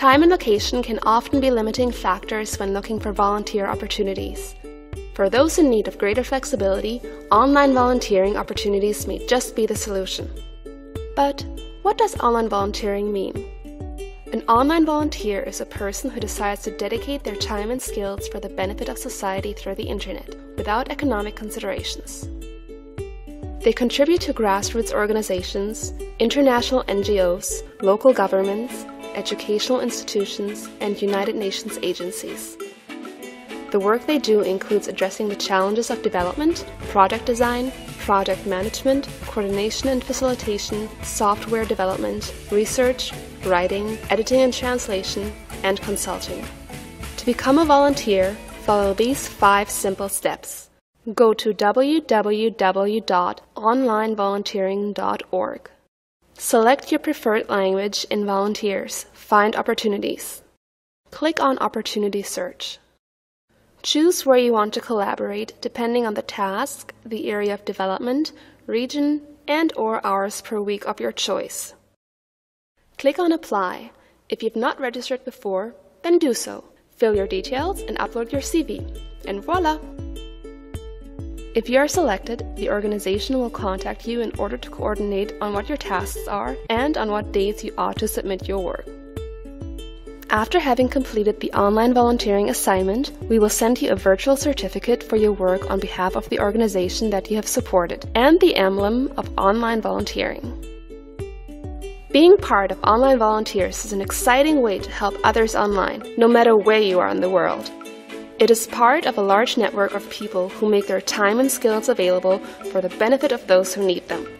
Time and location can often be limiting factors when looking for volunteer opportunities. For those in need of greater flexibility, online volunteering opportunities may just be the solution. But what does online volunteering mean? An online volunteer is a person who decides to dedicate their time and skills for the benefit of society through the internet, without economic considerations. They contribute to grassroots organizations, international NGOs, local governments, educational institutions, and United Nations agencies. The work they do includes addressing the challenges of development, product design, project management, coordination and facilitation, software development, research, writing, editing and translation, and consulting. To become a volunteer, follow these 5 simple steps. Go to www.onlinevolunteering.org. Select your preferred language in Volunteers, Find Opportunities. Click on Opportunity Search. Choose where you want to collaborate depending on the task, the area of development, region, and/or hours per week of your choice. Click on Apply. If you've not registered before, then do so. Fill your details and upload your CV. And voila! If you are selected, the organization will contact you in order to coordinate on what your tasks are and on what dates you ought to submit your work. After having completed the online volunteering assignment, we will send you a virtual certificate for your work on behalf of the organization that you have supported, and the emblem of online volunteering. Being part of online volunteers is an exciting way to help others online, no matter where you are in the world. It is part of a large network of people who make their time and skills available for the benefit of those who need them.